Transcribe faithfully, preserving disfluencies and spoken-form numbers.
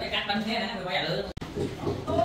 Để cắt bánh thế này, phải quay lại lửa.